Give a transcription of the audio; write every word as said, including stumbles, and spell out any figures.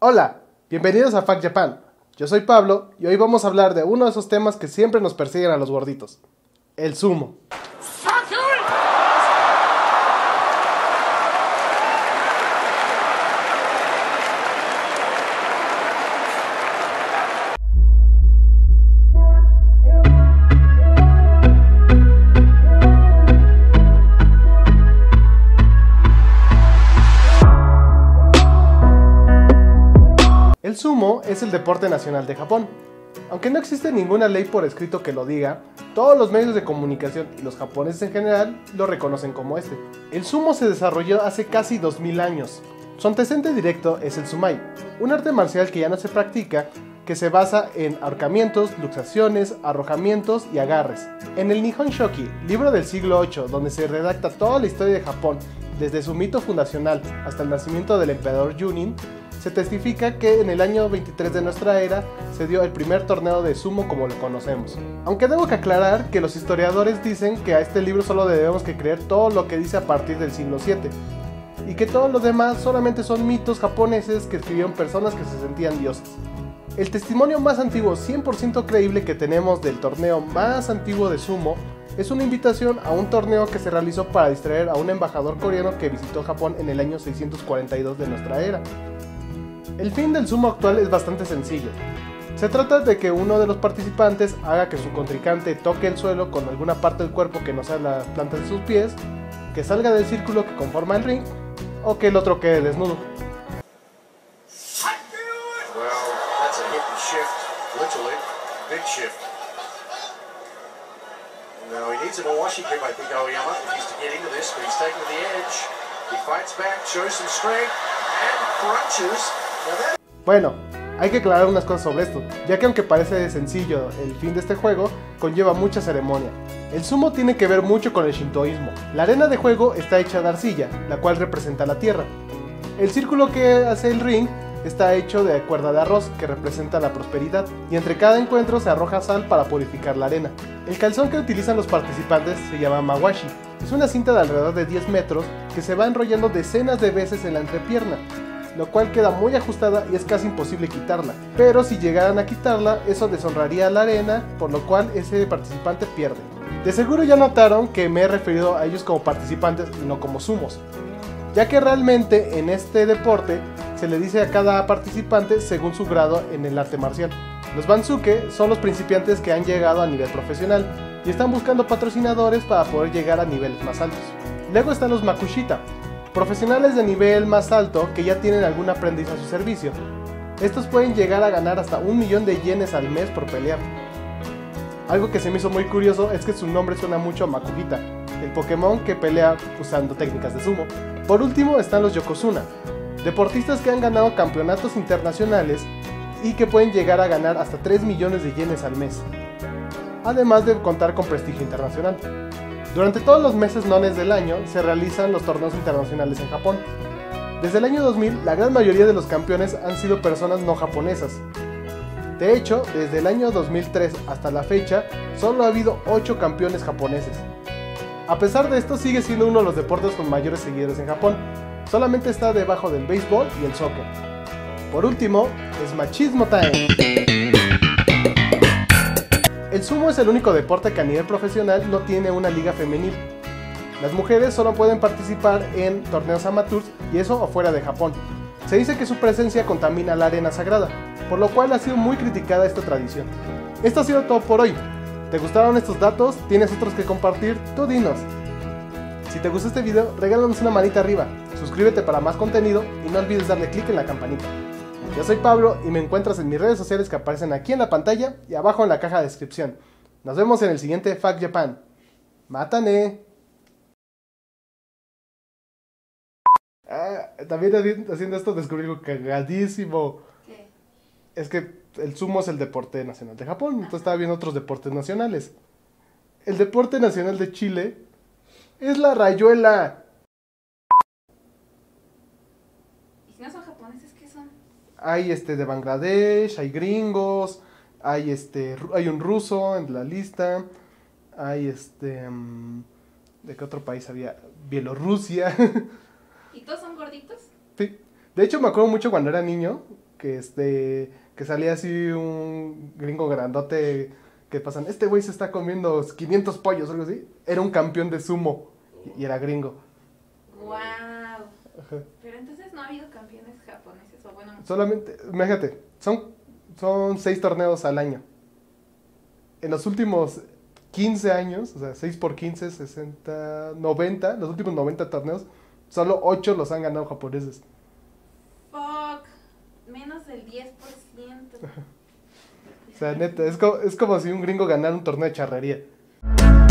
Hola, bienvenidos a Fact Japan. Yo soy Pablo y hoy vamos a hablar de uno de esos temas que siempre nos persiguen a los gorditos: el sumo. El sumo es el deporte nacional de Japón. Aunque no existe ninguna ley por escrito que lo diga, todos los medios de comunicación y los japoneses en general lo reconocen como este. El sumo se desarrolló hace casi dos mil años. Su antecedente directo es el sumai, un arte marcial que ya no se practica, que se basa en ahorcamientos, luxaciones, arrojamientos y agarres. En el Nihon Shoki, libro del siglo octavo, donde se redacta toda la historia de Japón, desde su mito fundacional hasta el nacimiento del emperador Junnin, se testifica que en el año veintitrés de nuestra era se dio el primer torneo de sumo como lo conocemos. Aunque debo que aclarar que los historiadores dicen que a este libro solo debemos que creer todo lo que dice a partir del siglo séptimo y que todos los demás solamente son mitos japoneses que escribieron personas que se sentían dioses. El testimonio más antiguo cien por ciento creíble que tenemos del torneo más antiguo de sumo es una invitación a un torneo que se realizó para distraer a un embajador coreano que visitó Japón en el año seiscientos cuarenta y dos de nuestra era. El fin del sumo actual es bastante sencillo. Se trata de que uno de los participantes haga que su contrincante toque el suelo con alguna parte del cuerpo que no sea la planta de sus pies, que salga del círculo que conforma el ring, o que el otro quede desnudo. Bueno, hay que aclarar unas cosas sobre esto, ya que aunque parece sencillo el fin de este juego, conlleva mucha ceremonia. El sumo tiene que ver mucho con el shintoísmo. La arena de juego está hecha de arcilla, la cual representa la tierra. El círculo que hace el ring está hecho de cuerda de arroz, que representa la prosperidad, y entre cada encuentro se arroja sal para purificar la arena. El calzón que utilizan los participantes se llama mawashi. Es una cinta de alrededor de diez metros que se va enrollando decenas de veces en la entrepierna, lo cual queda muy ajustada y es casi imposible quitarla, pero si llegaran a quitarla, eso deshonraría la arena, por lo cual ese participante pierde. De seguro ya notaron que me he referido a ellos como participantes y no como sumos, ya que realmente en este deporte se le dice a cada participante según su grado en el arte marcial. Los Banzuke son los principiantes que han llegado a nivel profesional y están buscando patrocinadores para poder llegar a niveles más altos. Luego están los Makushita, profesionales de nivel más alto que ya tienen algún aprendiz a su servicio. Estos pueden llegar a ganar hasta un millón de yenes al mes por pelear. Algo que se me hizo muy curioso es que su nombre suena mucho a Makuhita, el Pokémon que pelea usando técnicas de sumo. Por último están los Yokozuna, deportistas que han ganado campeonatos internacionales y que pueden llegar a ganar hasta tres millones de yenes al mes, además de contar con prestigio internacional. Durante todos los meses nones del año se realizan los torneos internacionales en Japón. Desde el año dos mil, la gran mayoría de los campeones han sido personas no japonesas. De hecho, desde el año dos mil tres hasta la fecha, solo ha habido ocho campeones japoneses. A pesar de esto, sigue siendo uno de los deportes con mayores seguidores en Japón. Solamente está debajo del béisbol y el soccer. Por último, es Mashi Zumo Time. El sumo es el único deporte que a nivel profesional no tiene una liga femenil. Las mujeres solo pueden participar en torneos amateurs y eso fuera de Japón. Se dice que su presencia contamina la arena sagrada, por lo cual ha sido muy criticada esta tradición. Esto ha sido todo por hoy. ¿Te gustaron estos datos? ¿Tienes otros que compartir? Tú dinos. Si te gustó este video, regálanos una manita arriba, suscríbete para más contenido y no olvides darle clic en la campanita. Yo soy Pablo y me encuentras en mis redes sociales que aparecen aquí en la pantalla y abajo en la caja de descripción. Nos vemos en el siguiente Fact Japan. ¡Mátane! Ah, también haciendo esto descubrí algo cagadísimo. ¿Qué? Es que el sumo es el deporte nacional de Japón, entonces estaba viendo otros deportes nacionales. El deporte nacional de Chile es la rayuela. ¿Y si no son japoneses, qué son? Hay este de Bangladesh, hay gringos, hay este hay un ruso en la lista, hay este de qué otro país había, Bielorrusia. ¿Y todos son gorditos? Sí. De hecho me acuerdo mucho cuando era niño que este que salía así un gringo grandote que pasan, este güey se está comiendo quinientos pollos o algo así, era un campeón de sumo y era gringo. Wow. Ajá. Pero entonces no ha habido campeones japoneses, o bueno... Solamente, imagínate, son, son seis torneos al año. En los últimos quince años, o sea, seis por quince, sesenta, noventa, los últimos noventa torneos, solo ocho los han ganado japoneses. Fuck, menos del diez por ciento. O sea, neta, es como, es como si un gringo ganara un torneo de charrería.